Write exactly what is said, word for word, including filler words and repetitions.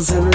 feels in